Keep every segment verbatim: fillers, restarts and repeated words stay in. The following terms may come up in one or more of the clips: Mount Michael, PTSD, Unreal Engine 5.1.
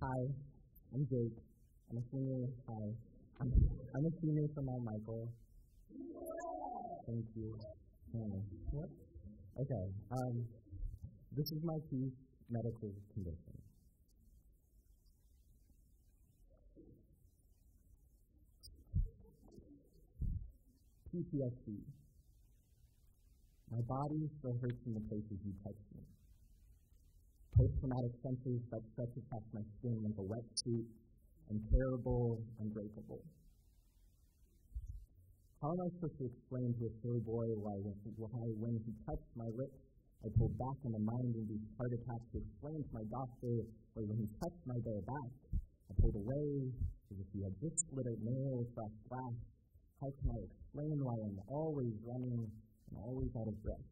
Hi, I'm Jake. I'm a senior. Hi, I'm, I'm a senior from Mount Michael. Thank you. What? Okay. Um, this is my chief medical condition. P T S D. My body still hurts in the places you touched me. Post-traumatic senses that stretch across my skin like a wetsuit, and terrible, unbreakable. How am I supposed to explain to a silly boy why when he touched my lips, I pulled back in the mind and these heart attacks to explain to my doctor, or when he touched my bare back, I pulled away as if he had just split a nail across glass. How can I explain why I'm always running and always out of breath?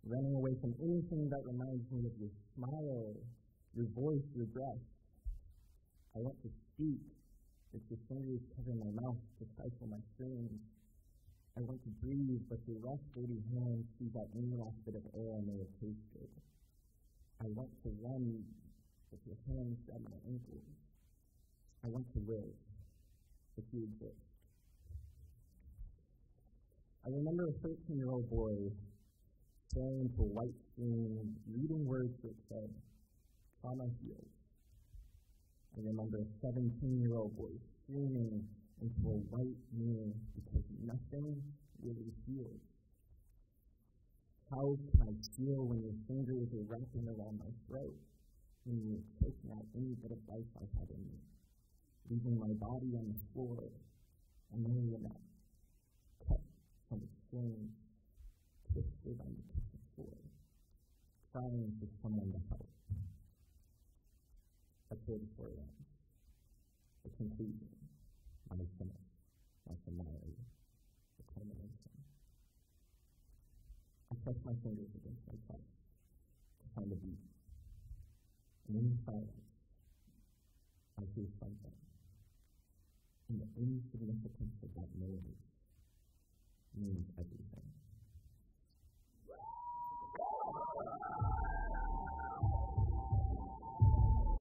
Running away from anything that reminds me of your smile, your voice, your breath. I want to speak, but your fingers cover my mouth to stifle my screams. I want to breathe, but your rough, dirty hands seize that any last bit of air I may have tasted. I want to run, but your hands grab my ankles. I want to live, but you exist. I remember a thirteen-year-old boy staring into a white screen, reading words that said, trauma heals. I remember a seventeen-year-old boy screaming into a white mirror because nothing really heals. How can I feel when your fingers are wrapping around my throat, when you're taking out any bit of life I had in me, leaving my body on the floor, and only enough. From the screen, twisted on the kitchen floor, crying for someone to help. I told the story on the conclusion, my finish, my finale, the culmination. I pressed my fingers against my chest to find a beat, and in silence, I hear something, and the insignificance of that noise means everything.